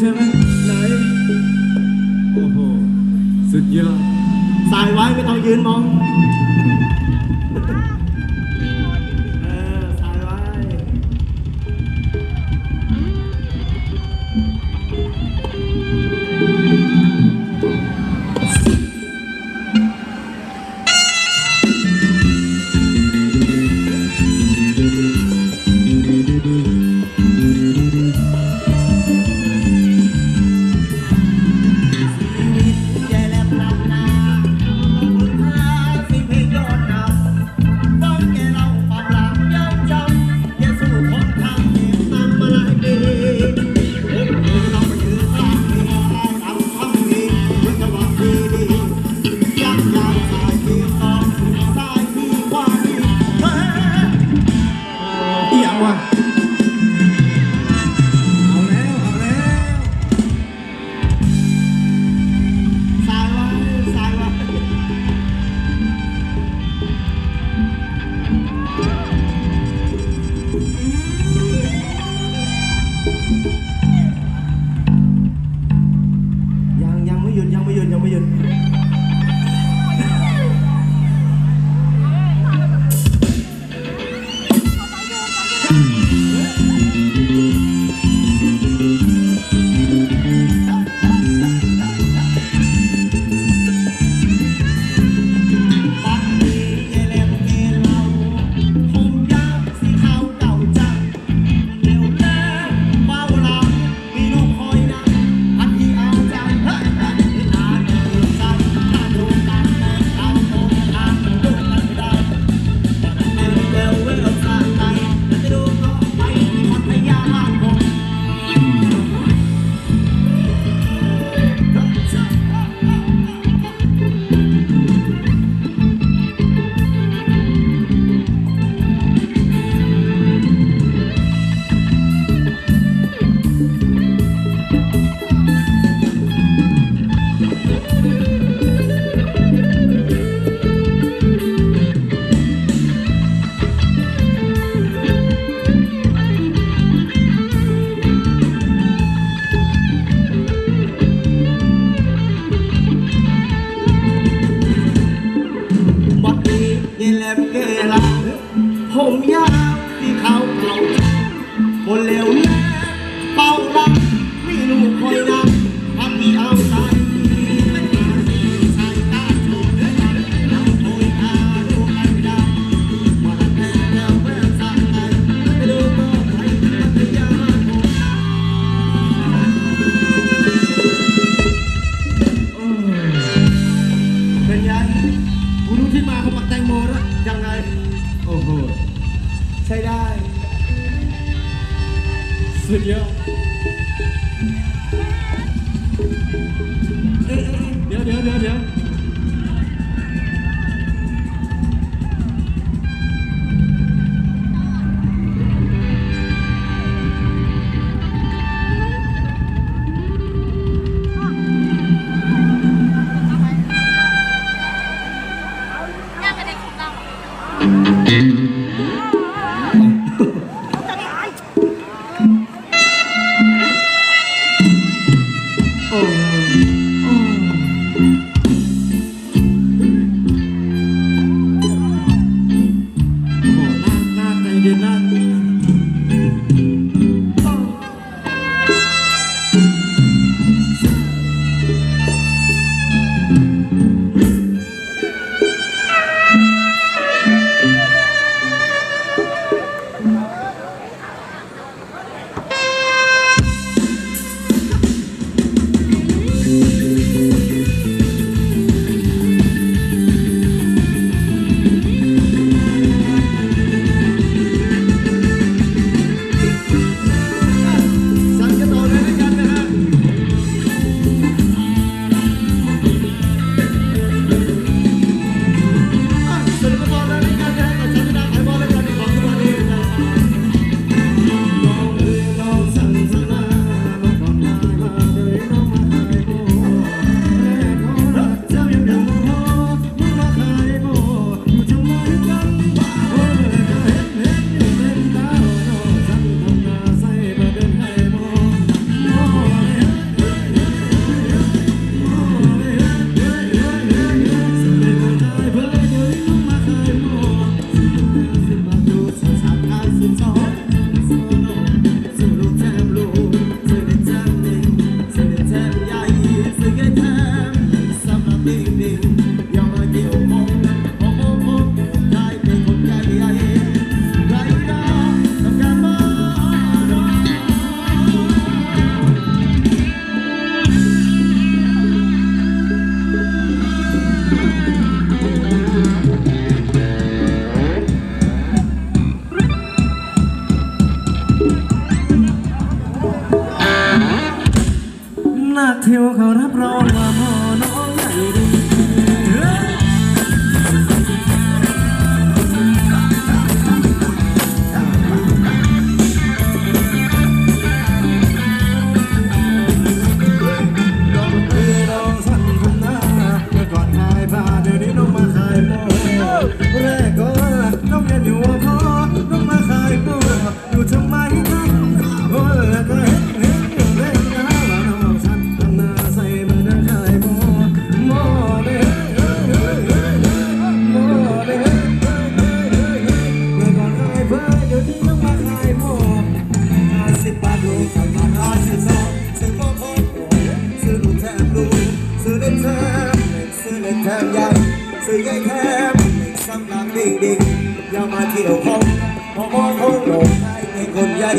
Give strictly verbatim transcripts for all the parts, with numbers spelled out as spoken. ใช่ไหมไหนโอ้โหสุดยอดสายไว้ไม่ต้องยืนมองผมยาวที่เขาเก่าคนเร็วนี้เป่าลังไม่รู้คอยนำทำที่เอาใจเป็นยันกูรู้ที่มาของปักแตงโมแล้วยังไงโอ้โหใช่ได้สุดยอดเอ๊ะเดี๋ยวเดี๋ยวเดี๋ยวเดี๋ยว สำหรับเด็กๆอย่ามาเที่ยวคงมองมองคนหลงให้เป็นคนใหญ่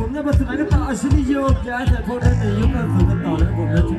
ผมเนี่ยมาถึงอันนี้ต่ออาชีพนี้เยอะแยะแต่พวกนั้นเนี่ยยุ่งกันถึงกันต่อเลยผม